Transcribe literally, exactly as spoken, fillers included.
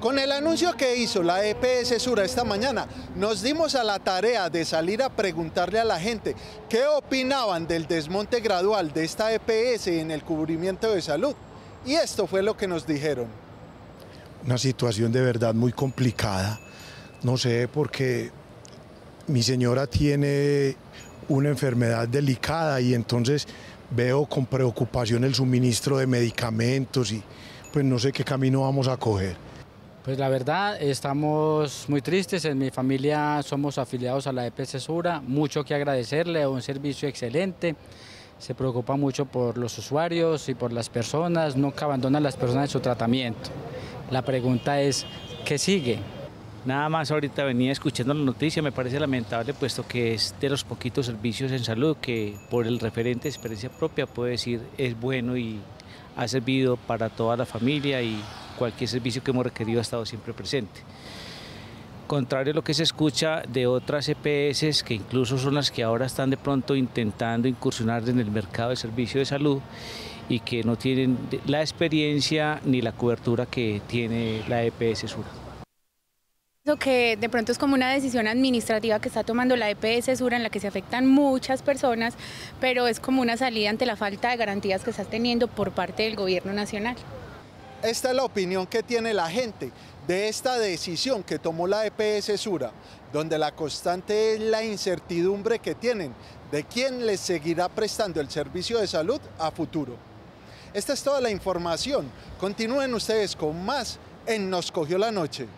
Con el anuncio que hizo la E P S Sura esta mañana, nos dimos a la tarea de salir a preguntarle a la gente qué opinaban del desmonte gradual de esta E P S en el cubrimiento de salud. Y esto fue lo que nos dijeron. Una situación de verdad muy complicada. No sé, porque mi señora tiene una enfermedad delicada y entonces veo con preocupación el suministro de medicamentos y pues no sé qué camino vamos a coger. Pues la verdad, estamos muy tristes. En mi familia somos afiliados a la E P S Sura, mucho que agradecerle, un servicio excelente, se preocupa mucho por los usuarios y por las personas, nunca abandona a las personas en su tratamiento. La pregunta es, ¿qué sigue? Nada más ahorita venía escuchando la noticia, me parece lamentable, puesto que es de los poquitos servicios en salud que por el referente de experiencia propia puedo decir es bueno y ha servido para toda la familia y cualquier servicio que hemos requerido ha estado siempre presente. Contrario a lo que se escucha de otras E P S, que incluso son las que ahora están de pronto intentando incursionar en el mercado de servicio de salud y que no tienen la experiencia ni la cobertura que tiene la E P S Sura. Que de pronto es como una decisión administrativa que está tomando la E P S Sura en la que se afectan muchas personas, pero es como una salida ante la falta de garantías que está teniendo por parte del gobierno nacional. Esta es la opinión que tiene la gente de esta decisión que tomó la E P S Sura, donde la constante es la incertidumbre que tienen de quién les seguirá prestando el servicio de salud a futuro. Esta es toda la información. Continúen ustedes con más en Nos Cogió la Noche.